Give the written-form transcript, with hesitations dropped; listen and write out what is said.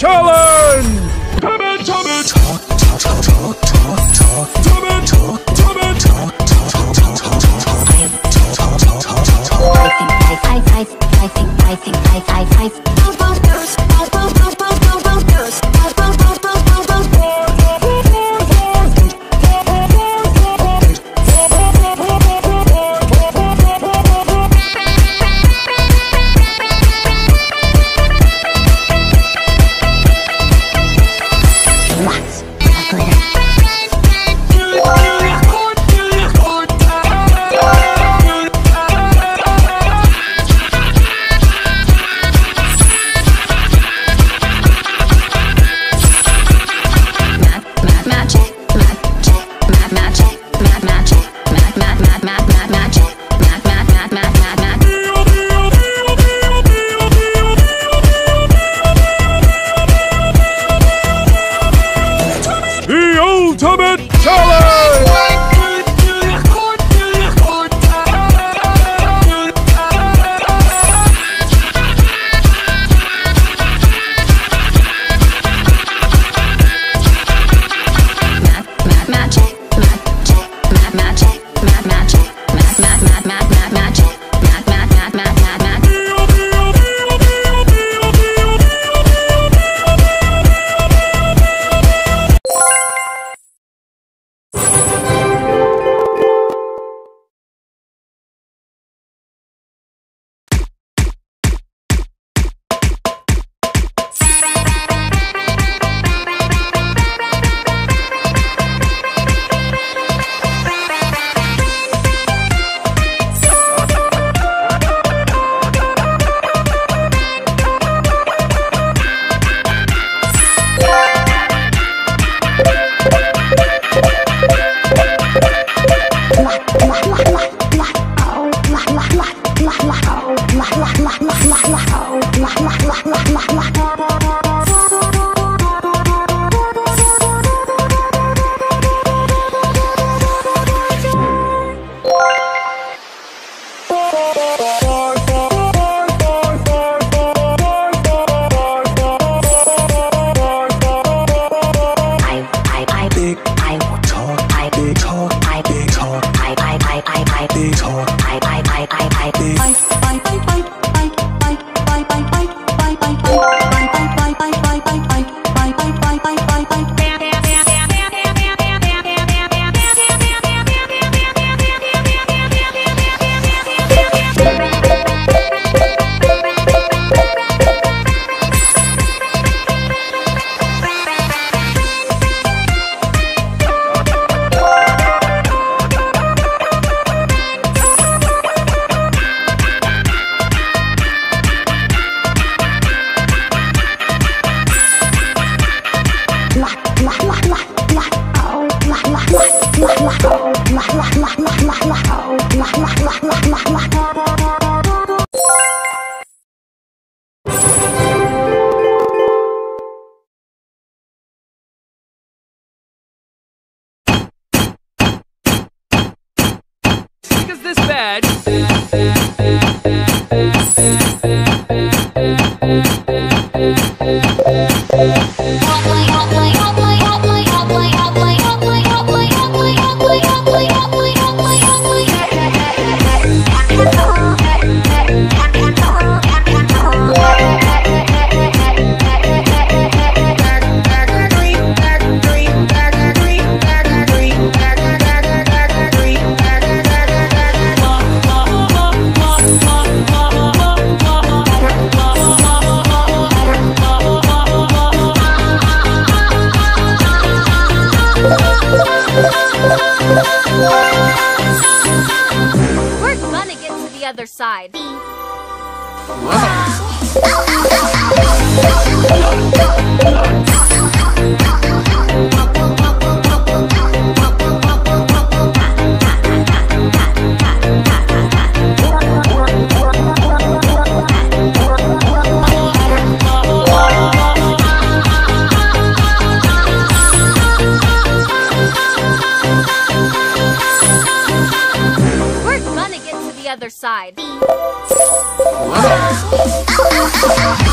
challenge! Other side.